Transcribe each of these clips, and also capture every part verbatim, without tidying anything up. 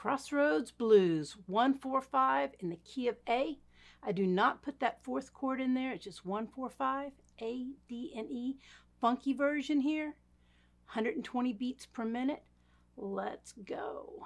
Crossroads Blues, one four five in the key of A. I do not put that fourth chord in there. It's just one four five, A, D, and E. Funky version here, one hundred twenty beats per minute. Let's go.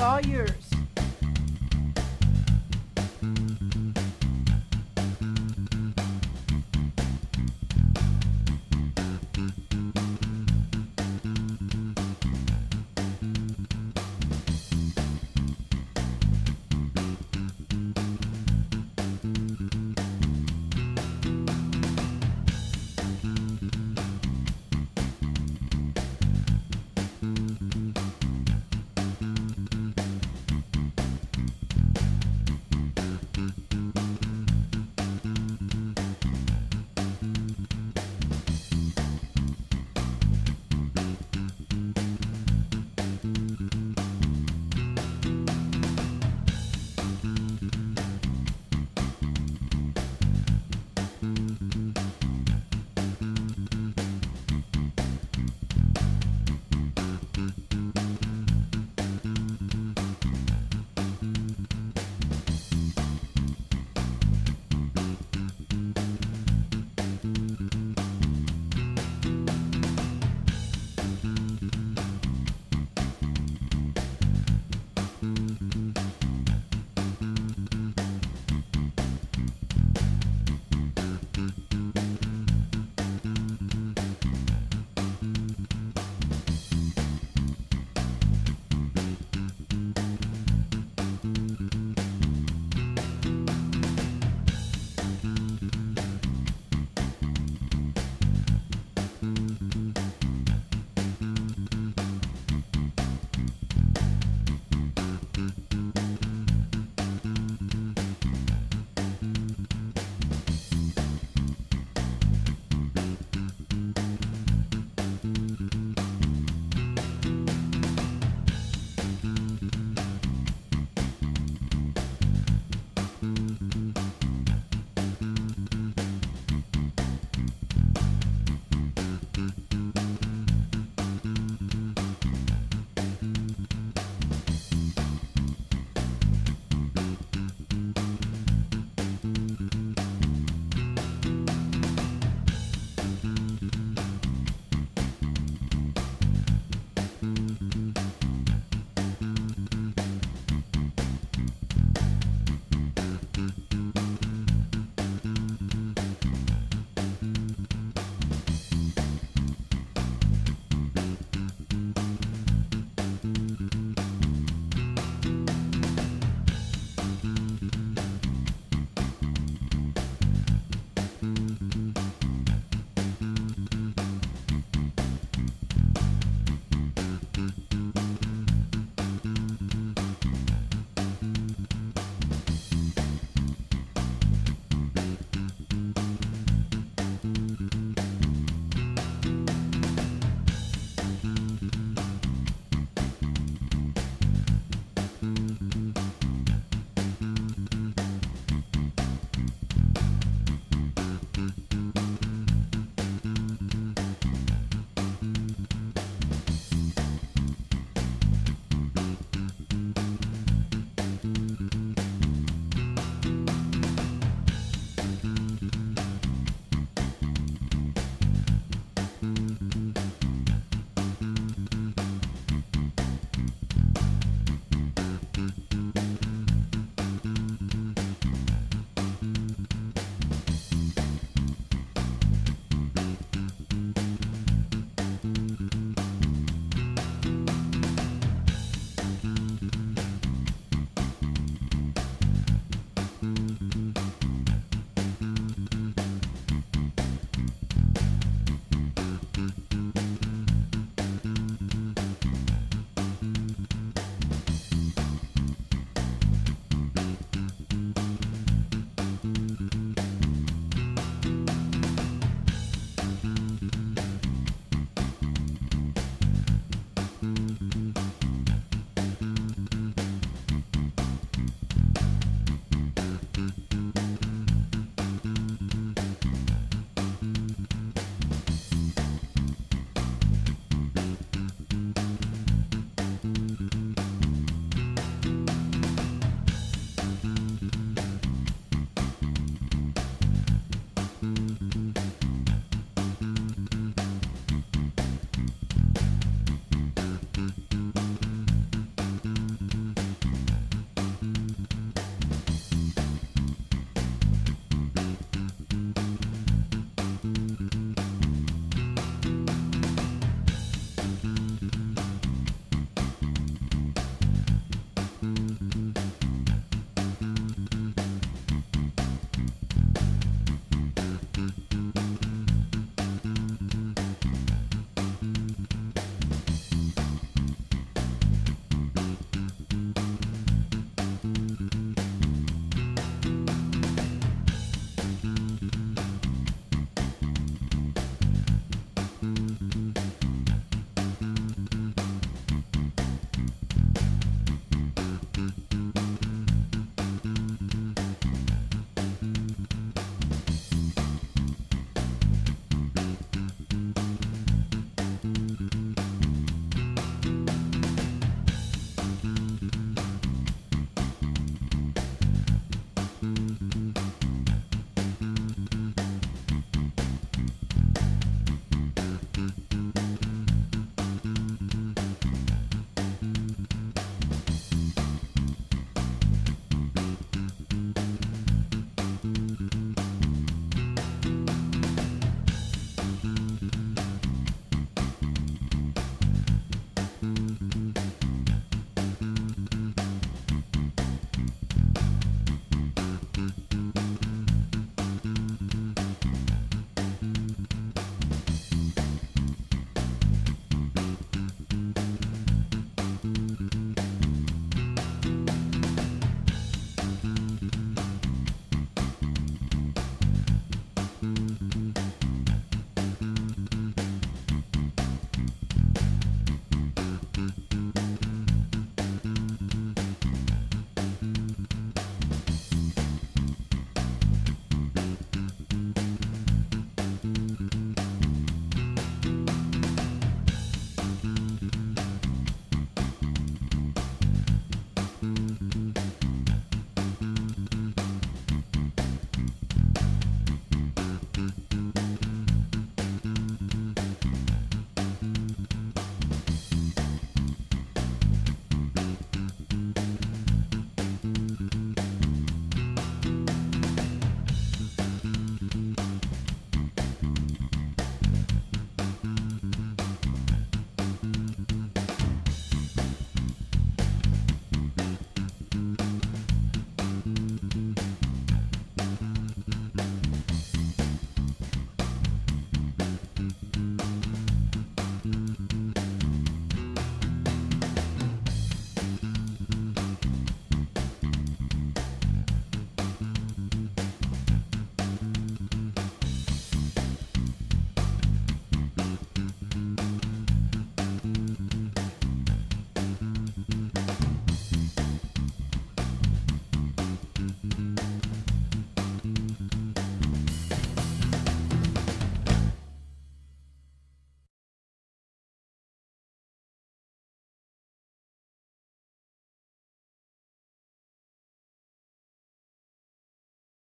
All yours.